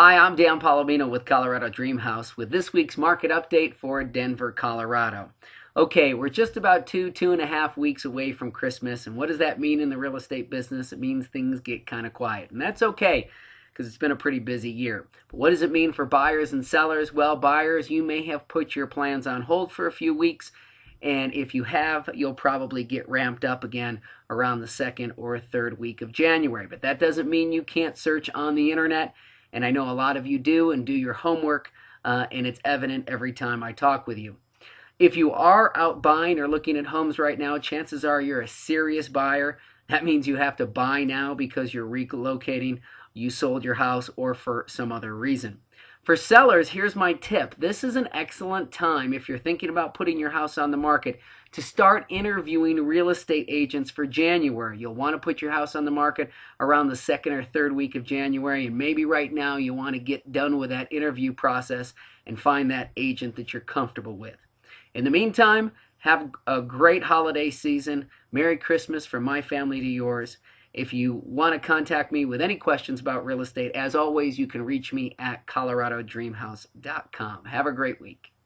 Hi, I'm Dan Polimino with Colorado Dreamhouse with this week's market update for Denver, Colorado. Okay, we're just about two and a half weeks away from Christmas, and what does that mean in the real estate business? It means things get kind of quiet, and that's okay because it's been a pretty busy year. But what does it mean for buyers and sellers? Well, buyers, you may have put your plans on hold for a few weeks, and if you have, you'll probably get ramped up again around the second or third week of January. But that doesn't mean you can't search on the internet. And I know a lot of you do and do your homework, and it's evident every time I talk with you. If you are out buying or looking at homes right now, chances are you're a serious buyer. That means you have to buy now because you're relocating, you sold your house, or for some other reason. For sellers, here's my tip. This is an excellent time, if you're thinking about putting your house on the market, to start interviewing real estate agents for January. You'll want to put your house on the market around the second or third week of January, and maybe right now you want to get done with that interview process and find that agent that you're comfortable with. In the meantime, have a great holiday season. Merry Christmas from my family to yours. If you want to contact me with any questions about real estate, as always, you can reach me at ColoradoDreamHouse.com. Have a great week.